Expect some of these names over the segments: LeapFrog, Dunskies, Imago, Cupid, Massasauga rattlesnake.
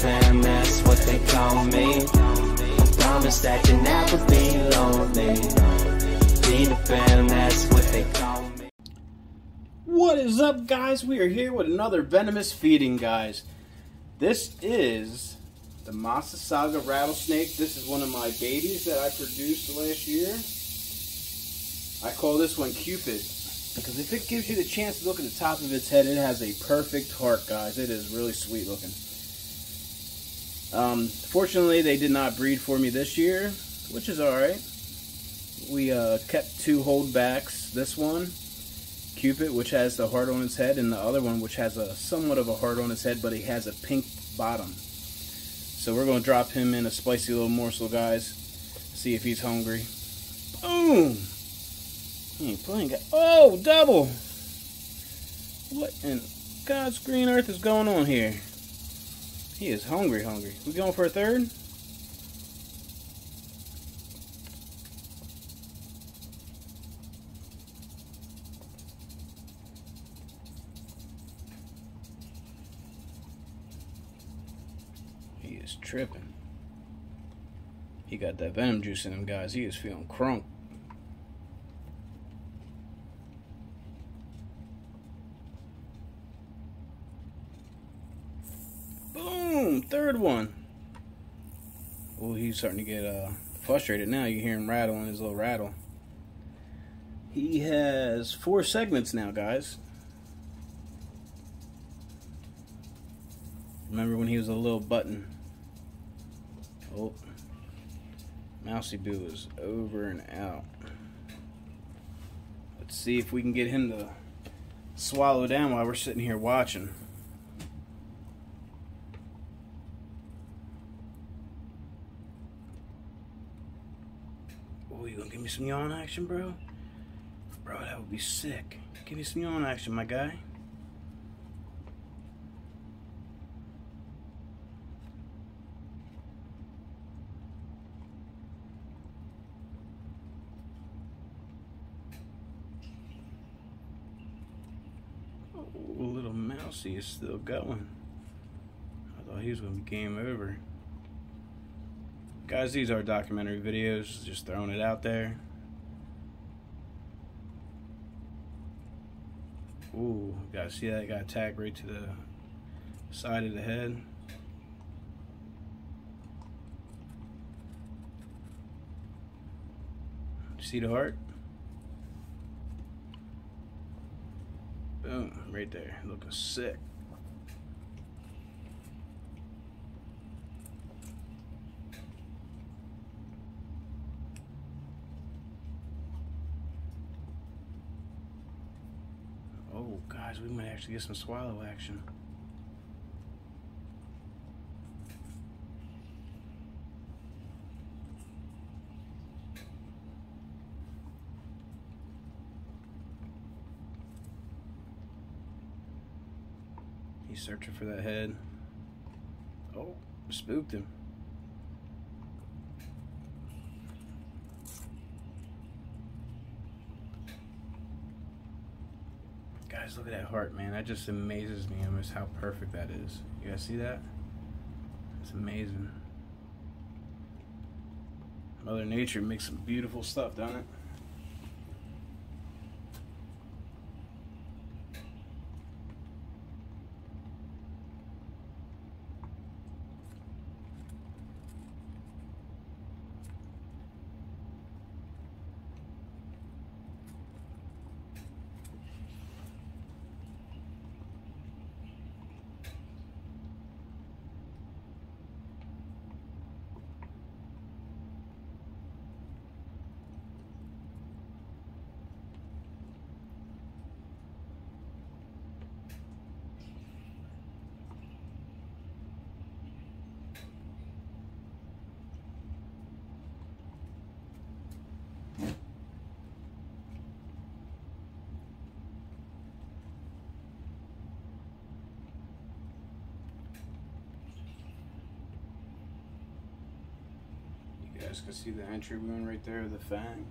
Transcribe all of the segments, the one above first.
pam, that's what they call me. I promise that you'll never be lonely. Peter Pan, that's what they call me. What is up, guys? We are here with another venomous feeding, guys. This is the Massasauga rattlesnake. This is one of my babies that I produced last year. I call this one Cupid, because if it gives you the chance to look at the top of its head, it has a perfect heart, guys. It is really sweet looking. Fortunately, they did not breed for me this year, which is alright. We kept two holdbacks. This one, Cupid, which has the heart on its head, and the other one, which has a somewhat of a heart on its head, but he has a pink bottom. So we're going to drop him in a spicy little morsel, guys. See if he's hungry. Boom! He ain't playing, guys. Oh, double! What in God's green earth is going on here? He is hungry, hungry. We going for a third? He is tripping. He got that venom juice in him, guys. He is feeling crunk. Third one. Oh, he's starting to get frustrated now. You hear him rattling his little rattle. He has four segments now, guys. Remember when he was a little button? Oh, Mousy Boo is over and out. Let's see if we can get him to swallow down while we're sitting here watching. Oh, you gonna give me some yawn action, bro? Bro, that would be sick. Give me some yawn action, my guy. Oh, little Mousy is still going. I thought he was gonna be game over. Guys, these are documentary videos, just throwing it out there. Ooh, guys, see that? Got tagged right to the side of the head. See the heart? Boom, right there, looking sick. Oh, guys, we might actually get some swallow action. He's searching for that head. Oh, spooked him. Guys, look at that heart, man. That just amazes me almost how perfect that is. You guys see that? It's amazing. Mother Nature makes some beautiful stuff, doesn't it? You guys can see the entry wound right there of the fang.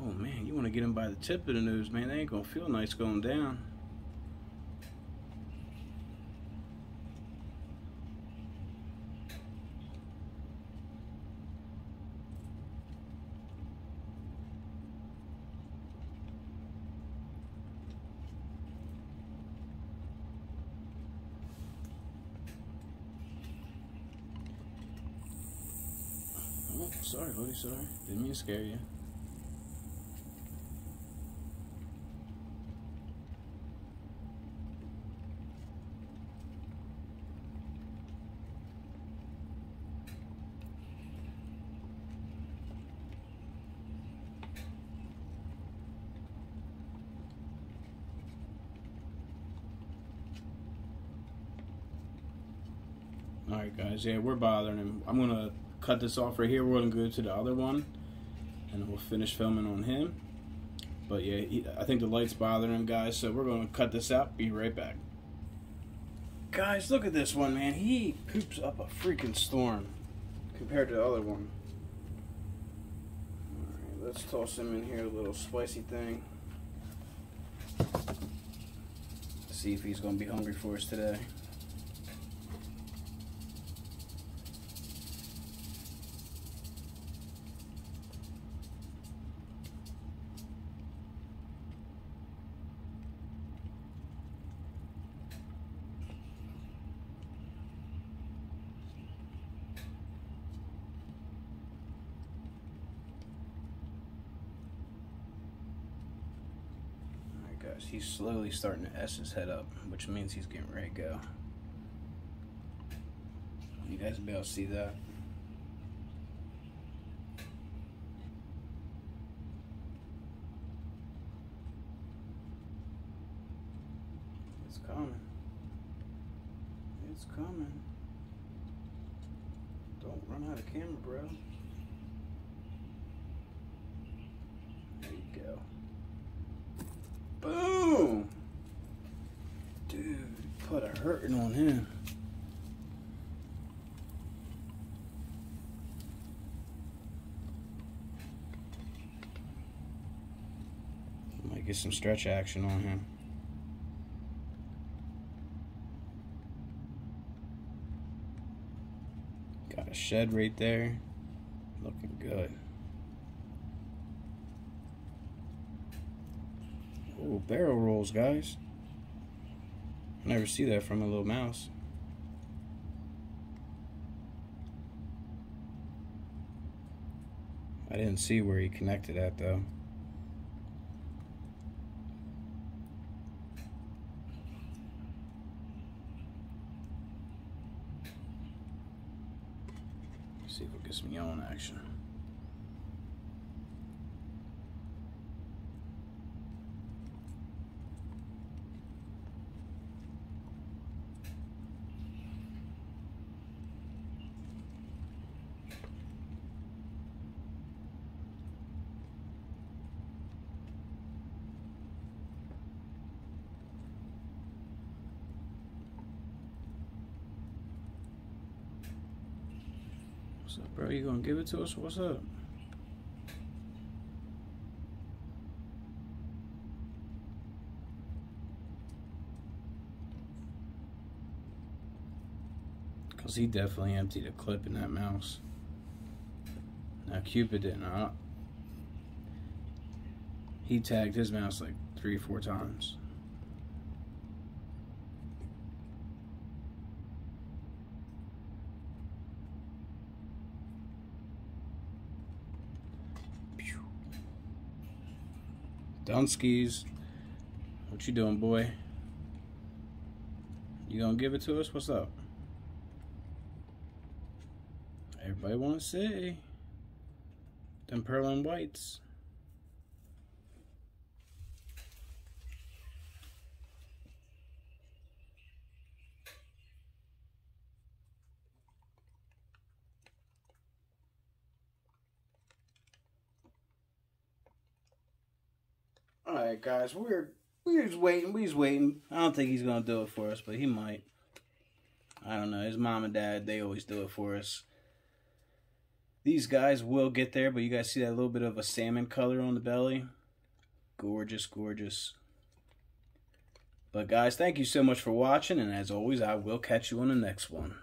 Oh man, you want to get them by the tip of the nose, man. They ain't gonna feel nice going down. Oh, sorry, buddy, sorry. Didn't mean to scare you. Alright guys, yeah, we're bothering him. I'm going to cut this off right here. We're going to go to the other one, and we'll finish filming on him. But yeah, I think the light's bothering him, guys, so we're going to cut this out. Be right back. Guys, look at this one, man. He poops up a freaking storm compared to the other one. Alright, let's toss him in here, a little spicy thing. See if he's going to be hungry for us today. He's slowly starting to S his head up, which means he's getting ready to go. You guys will be able to see that. It's coming. It's coming. Don't run out of camera, bro. There you go. Boom! Dude, put a hurting on him. Might get some stretch action on him. Got a shed right there. Looking good. Oh, barrel rolls, guys. I never see that from a little mouse. I didn't see where he connected at, though. Let's see if we'll get some yelling action. What's up, bro? You gonna give it to us? What's up? Because he definitely emptied a clip in that mouse. Now, Cupid didn't. He tagged his mouse like 3 or 4 times. Dunskies, what you doing, boy? You gonna give it to us? What's up? Everybody wanna see them pearl and whites. Alright guys, we're just waiting, I don't think he's gonna do it for us, but he might. I don't know, his mom and dad, they always do it for us. These guys will get there, but you guys see that little bit of a salmon color on the belly? Gorgeous, gorgeous. But guys, thank you so much for watching, and as always, I will catch you on the next one.